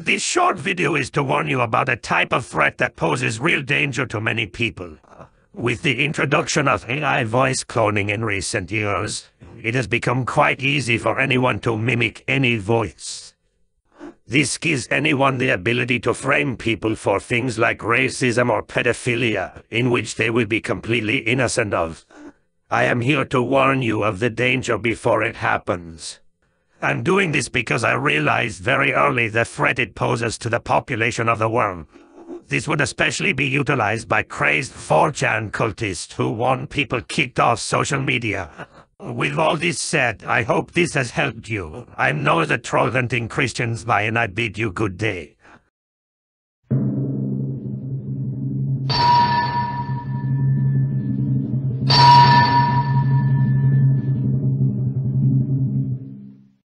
This short video is to warn you about a type of threat that poses real danger to many people. With the introduction of AI voice cloning in recent years, it has become quite easy for anyone to mimic any voice. This gives anyone the ability to frame people for things like racism or pedophilia, in which they will be completely innocent of. I am here to warn you of the danger before it happens. I'm doing this because I realized very early the threat it poses to the population of the world. This would especially be utilized by crazed 4chan cultists who want people kicked off social media. With all this said, I hope this has helped you. I'm Noah the Troll hunting Christians by, and I bid you good day.